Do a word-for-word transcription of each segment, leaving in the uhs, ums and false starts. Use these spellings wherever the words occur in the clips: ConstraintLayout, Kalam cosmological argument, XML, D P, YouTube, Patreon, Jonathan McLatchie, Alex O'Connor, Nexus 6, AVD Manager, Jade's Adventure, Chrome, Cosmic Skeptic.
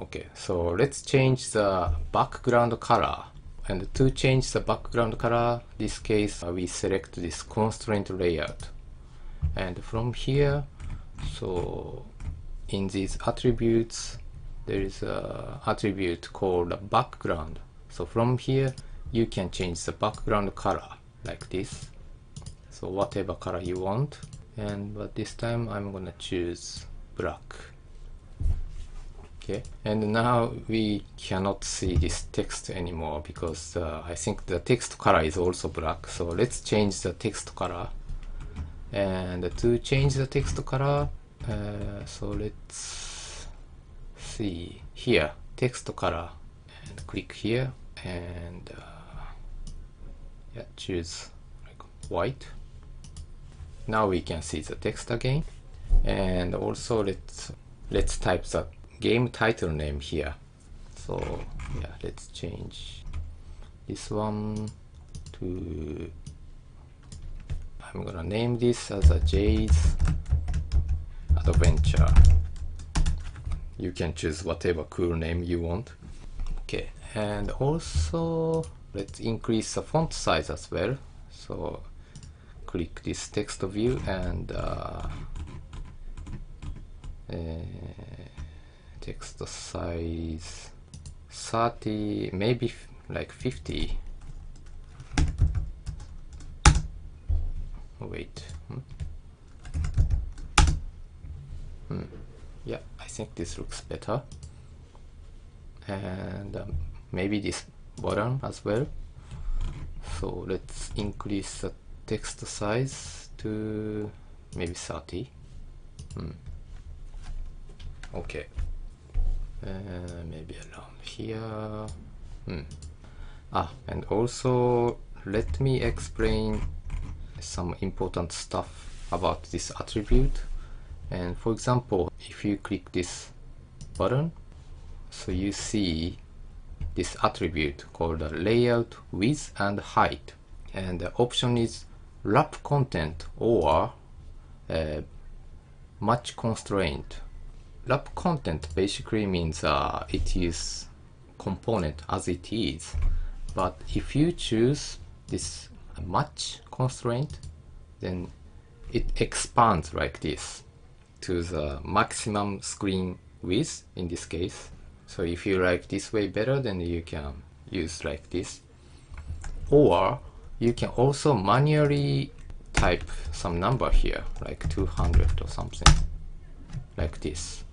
Okay, so let's change the background color. And to change the background color, this case uh, we select this constraint layout. And from here, so in these attributes, there is a attribute called background. So from here, you can change the background color like this. So whatever color you want. And but this time I'm gonna choose black. Okay, and now we cannot see this text anymore because uh, I think the text color is also black. So let's change the text color. And to change the text color, uh, so let's see here, text color, and click here, and uh, yeah, choose like white. Now we can see the text again. And also let's let's type the game title name here. So yeah, let's change this one to, I'm gonna name this as a Jade's Adventure. You can choose whatever cool name you want. Okay, and also let's increase the font size as well. So click this text view and uh, uh, text size thirty, maybe like fifty. Wait. Hmm? Hmm. Yeah, I think this looks better. And um, maybe this bottom as well. So let's increase the text size to maybe thirty. Hmm. Okay. Uh, maybe around here. Hmm. Ah, and also let me explain some important stuff about this attribute. And for example, if you click this button, so you see this attribute called layout width and height. And the option is wrap content or uh, match constraint. Wrap content basically means uh, it is component as it is, but if you choose this match constraint, then it expands like this to the maximum screen width in this case. So if you like this way better, then you can use like this, or you can also manually type some number here, like two hundred or something like this.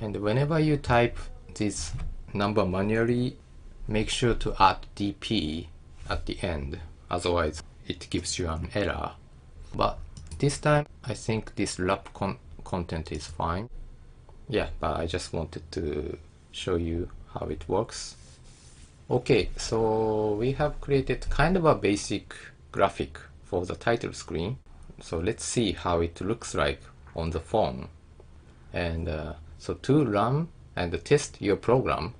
And whenever you type this number manually, make sure to add D P at the end, otherwise it gives you an error. But this time I think this wrap con content is fine. Yeah, but I just wanted to show you how it works. Okay, so we have created kind of a basic graphic for the title screen. So let's see how it looks like on the phone. And uh, so to run and test your program,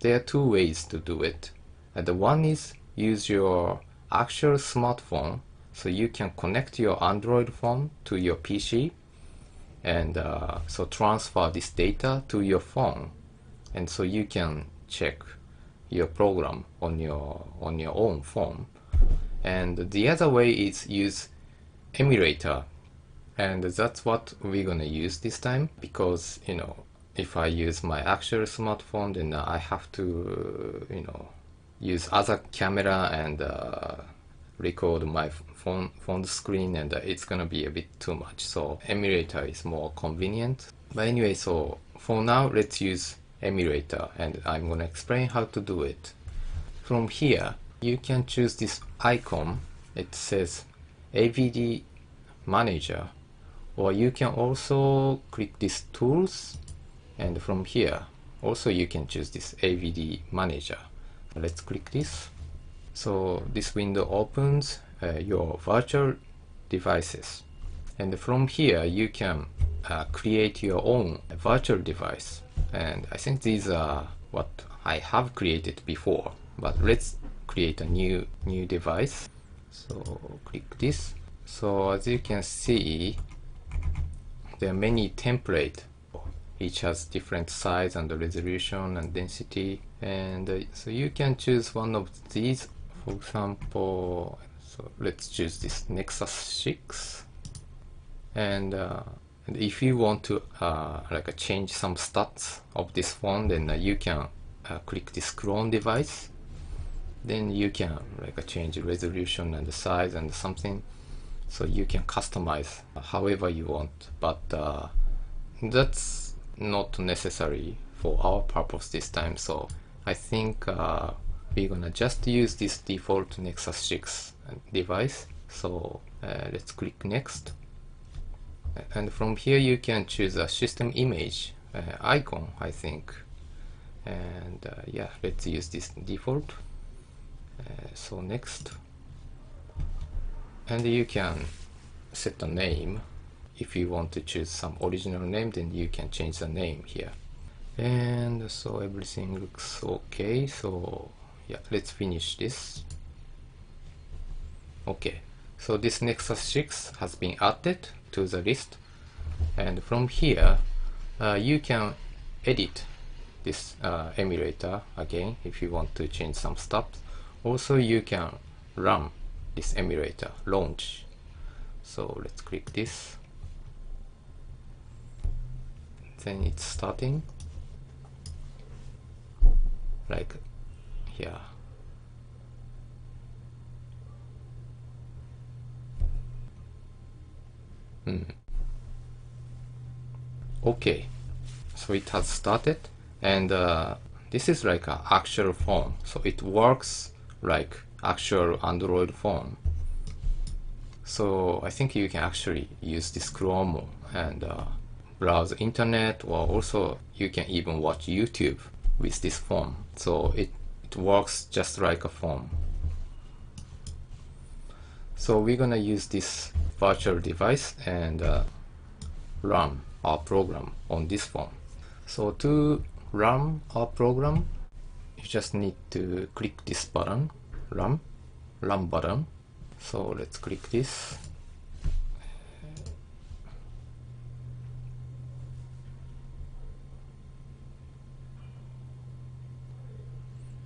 there are two ways to do it. And the one is use your actual smartphone, so you can connect your Android phone to your P C and uh, so transfer this data to your phone, and so you can check your program on your on your own phone. And the other way is use emulator. And that's what we're gonna use this time, because you know, if I use my actual smartphone, then I have to you know use other camera and uh, record my phone phone screen, and uh, it's gonna be a bit too much. So emulator is more convenient. But anyway, so for now let's use emulator, and I'm gonna explain how to do it. From here you can choose this icon. It says A V D Manager, or you can also click this tools, and from here also you can choose this A V D Manager. Let's click this. So this window opens uh, your virtual devices, and from here you can uh, create your own virtual device. And I think these are what I have created before, but let's create a new new device. So click this. So as you can see, there are many templates each has different size and resolution and density, and uh, so you can choose one of these. For example, so let's choose this Nexus six, and uh, and if you want to uh, like uh, change some stats of this phone, then uh, you can uh, click this clone device. Then you can like uh, change resolution and the size and something, so you can customize however you want. But uh, that's not necessary for our purpose this time. So I think uh, we're gonna just use this default Nexus six device. So uh, let's click next. And from here you can choose a system image uh, icon, I think, and uh, yeah, let's use this default. Uh, so next, and you can set a name. If you want to choose some original name, then you can change the name here. And so everything looks okay. So yeah, let's finish this. Okay, so this Nexus six has been added to the list, and from here uh, you can edit this uh, emulator again if you want to change some stuff. Also you can run this emulator, launch. So let's click this, then it's starting like here. Hmm. Okay, so it has started, and uh, this is like an actual phone, so it works like actual Android phone. So I think you can actually use this Chrome and uh, browse internet, or also you can even watch YouTube with this phone. So it, it works just like a phone. So we're gonna use this virtual device and uh, run our program on this phone. So to run our program, you just need to click this button, run, run button. So let's click this.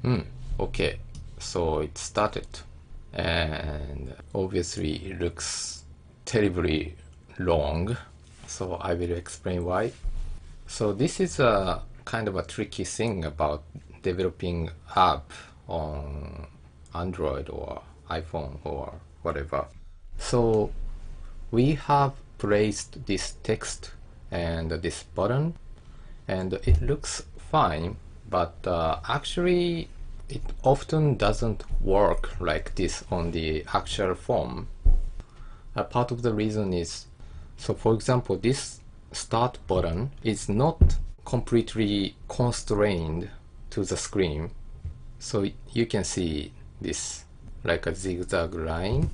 Hmm, okay, so it started, and obviously it looks terribly long, so I will explain why. So this is a kind of a tricky thing about developing app on Android or iPhone or whatever. So we have placed this text and this button, and it looks fine, but uh, actually it often doesn't work like this on the actual form. A part of the reason is, so for example, this start button is not completely constrained to the screen. So you can see this like a zigzag line,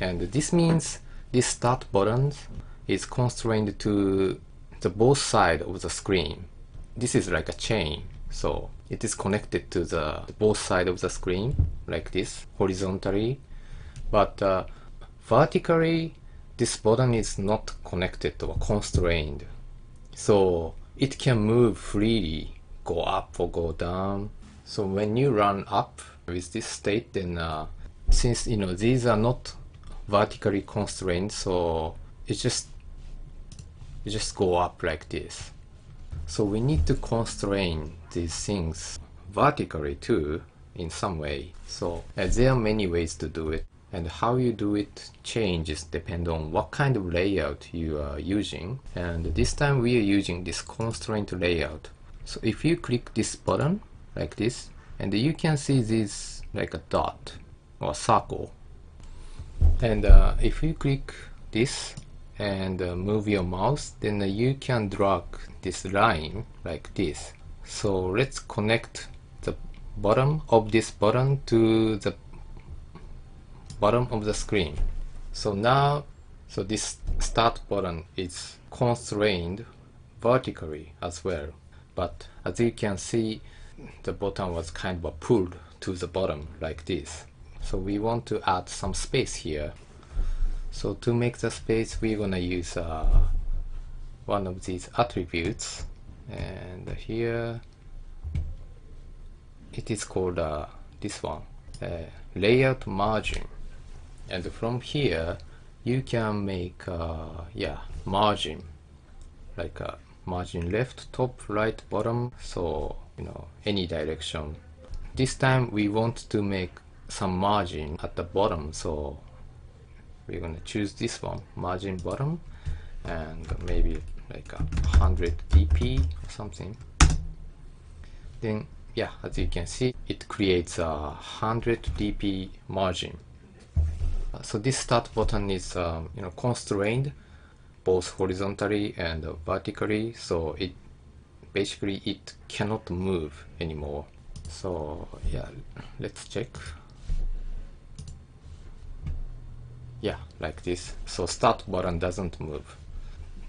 and this means this start button is constrained to the both sides of the screen. This is like a chain, so it is connected to the both sides of the screen like this horizontally, but uh, vertically this button is not connected or constrained, so it can move freely, go up or go down. So when you run up with this state, then uh, since you know these are not vertically constrained, so it just it just go up like this. So we need to constrain these things vertically too in some way. So uh, there are many ways to do it, and how you do it changes depending on what kind of layout you are using. And this time we are using this constraint layout. So if you click this button like this, and you can see this like a dot or circle, and uh, if you click this and uh, move your mouse, then uh, you can drag this line like this. So let's connect the bottom of this button to the bottom of the screen. So now, so this start button is constrained vertically as well, but as you can see, the button was kind of pulled to the bottom like this. So we want to add some space here. So to make the space, we're gonna use uh, one of these attributes, and here it is called uh, this one uh, layout margin, and from here you can make uh, yeah margin, like a margin left, top, right, bottom, so you know any direction. This time we want to make some margin at the bottom, so we're gonna choose this one, margin bottom, and maybe like a one hundred D P or something. Then yeah, as you can see, it creates a one hundred D P margin. So this start button is um, you know constrained both horizontally and vertically, so it basically it cannot move anymore. So yeah, let's check. Yeah, like this. So start button doesn't move.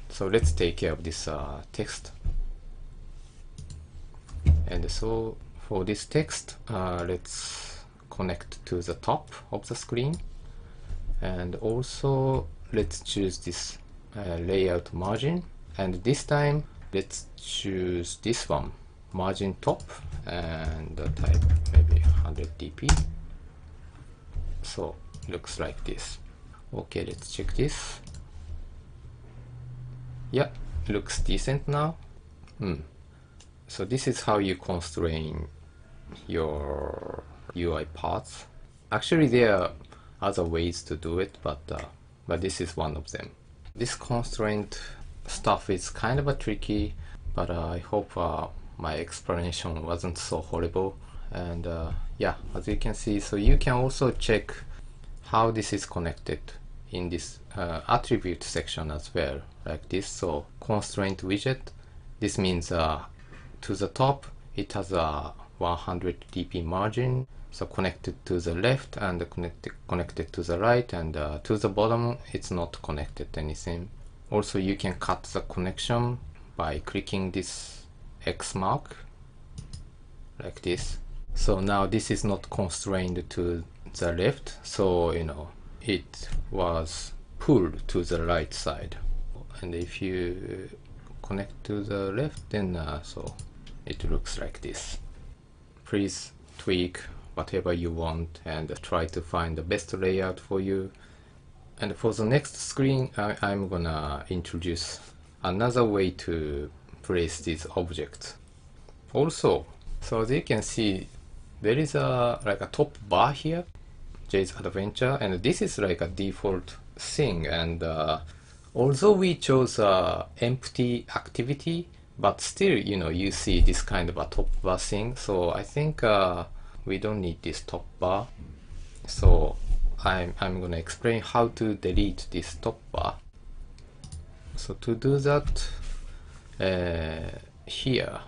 So let's take care of this uh, text. And so for this text, uh, let's connect to the top of the screen. And also let's choose this uh, layout margin. And this time let's choose this one, margin top, and type maybe one hundred D P. So looks like this. Okay, let's check this. Yeah, looks decent now. Mm. So this is how you constrain your U I parts. Actually, there are other ways to do it, but uh, but this is one of them. This constraint stuff is kind of a tricky, but uh, I hope uh, my explanation wasn't so horrible. And uh, yeah, as you can see, so you can also check how this is connected in this uh, attribute section as well, like this. So constraint widget, this means uh, to the top it has a one hundred D P margin, so connected to the left and connected connected to the right, and uh, to the bottom it's not connected to anything. Also you can cut the connection by clicking this X mark like this. So now this is not constrained to the left, so you know it was pulled to the right side. And if you connect to the left, then uh, so it looks like this. Please tweak whatever you want and try to find the best layout for you. And for the next screen, I I'm gonna introduce another way to place these objects. Also, so as you can see, there is a like a top bar here, Jade's Adventure, and this is like a default thing. And uh, although we chose a uh, empty activity, but still, you know, you see this kind of a top bar thing. So I think uh, we don't need this top bar. So I'm I'm gonna explain how to delete this top bar. So to do that, uh, here,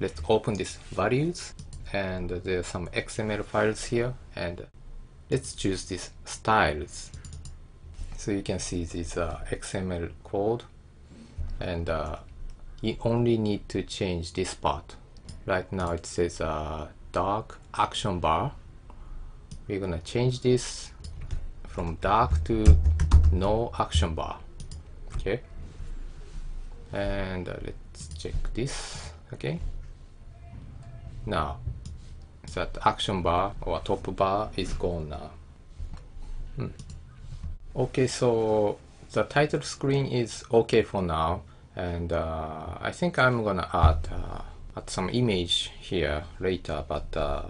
let's open this values. And there are some X M L files here, and let's choose this styles. So you can see this uh, X M L code, and uh, you only need to change this part. Right now it says uh, dark action bar. We're gonna change this from dark to no action bar. Okay, and uh, let's check this. Okay, now that action bar or top bar is gone now. Hmm. Okay, so the title screen is okay for now, and uh, I think I'm gonna add, uh, add some image here later, but uh,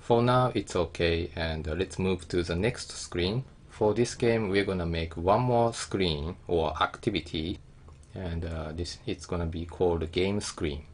for now it's okay. And uh, let's move to the next screen. For this game we're gonna make one more screen or activity, and uh, this it's gonna be called game screen.